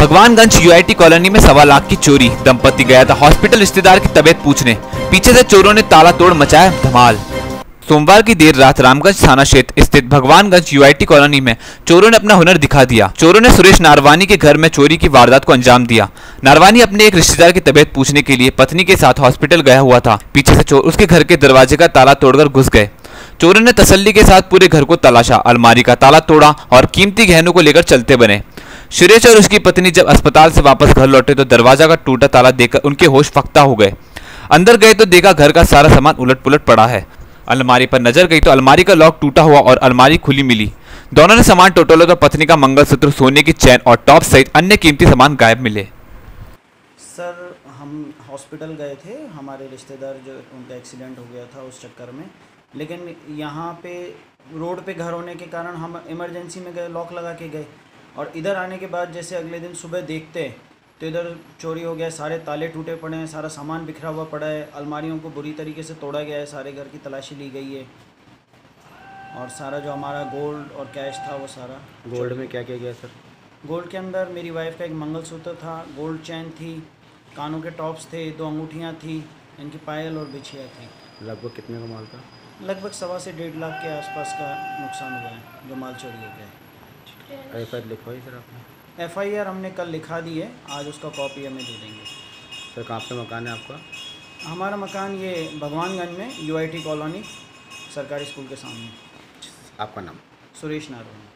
Bhagwanganj UIT colony में 1.25 लाख की चोरी। दंपति गया था हॉस्पिटल रिश्तेदार की तबीयत पूछने, पीछे से चोरों ने ताला तोड़ मचाया धमाल। सोमवार की देर रात रामगंज थाना क्षेत्र स्थित भगवानगंज यूआईटी कॉलोनी में चोरों ने अपना हुनर दिखा दिया। चोरों ने सुरेश नारवानी के घर में चोरी की वारदात को अंजाम दिया। नारवानी अपने एक रिश्तेदार की तबीयत पूछने के लिए पत्नी के साथ हॉस्पिटल गया हुआ था। पीछे से चोर उसके घर के दरवाजे का ताला तोड़कर घुस गए। चोरों ने तसल्ली के साथ पूरे घर को तलाशा, अलमारी का ताला तोड़ा और कीमती गहनों को लेकर चलते बने। सुरेश और उसकी पत्नी जब अस्पताल से वापस घर लौटे तो दरवाजा का टूटा ताला देखकर उनके होश फक्ता हो गए। अंदर गए तो देखा घर का सारा सामान उलट पुलट पड़ा है। अलमारी पर नजर गई तो अलमारी का लॉक टूटा हुआ और अलमारी खुली मिली। दोनों ने सामान टोटोला तो पत्नी का मंगलसूत्र, सोने की चैन और टॉप सहित अन्य कीमती सामान गायब मिले। सर, हम हॉस्पिटल गए थे, हमारे रिश्तेदार जो उनका एक्सीडेंट हो गया था उस चक्कर में, लेकिन यहाँ पे रोड पे घर होने के कारण हम इमरजेंसी में गए, लॉक लगा के गए और इधर आने के बाद जैसे अगले दिन सुबह देखते तो इधर चोरी हो गया। सारे ताले टूटे पड़े हैं, सारा सामान बिखरा हुआ पड़ा है, अलमारियों को बुरी तरीके से तोड़ा गया है, सारे घर की तलाशी ली गई है और सारा जो हमारा गोल्ड और कैश था वो सारा। गोल्ड में क्या क्या गया सर? गोल्ड के अंदर मेरी वाइफ का एक मंगलसूत्र था, गोल्ड चैन थी, कानों के टॉप्स थे, 2 अंगूठियाँ थी, इनकी पायल और बिछिया थी। लगभग कितने का माल था? लगभग 1.25 से 1.5 लाख के आसपास का नुकसान हुआ है जो माल चोरी हो गया है। एफआईआर लिखवाई सर आपने? एफआईआर हमने कल लिखा दी है, आज उसका कॉपी हमें दे देंगे। सर कहाँ पे मकान है आपका? हमारा मकान ये भगवानगंज में यूआईटी कॉलोनी सरकारी स्कूल के सामने। आपका नाम? सुरेश नारवानी।